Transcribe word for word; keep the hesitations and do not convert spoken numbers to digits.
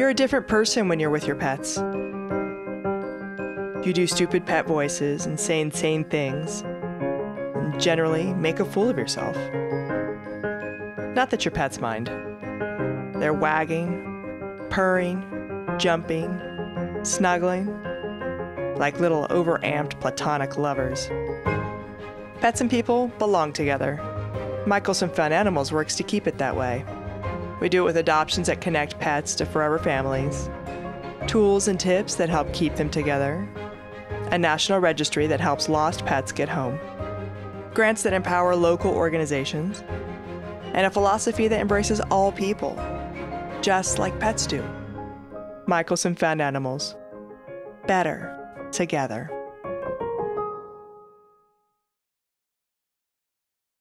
You're a different person when you're with your pets. You do stupid pet voices and say insane things, and generally make a fool of yourself. Not that your pets mind. They're wagging, purring, jumping, snuggling, like little overamped platonic lovers. Pets and people belong together. Michelson Found Animals works to keep it that way. We do it with adoptions that connect pets to forever families, tools and tips that help keep them together, a national registry that helps lost pets get home, grants that empower local organizations, and a philosophy that embraces all people, just like pets do. Michelson Found Animals. Better together.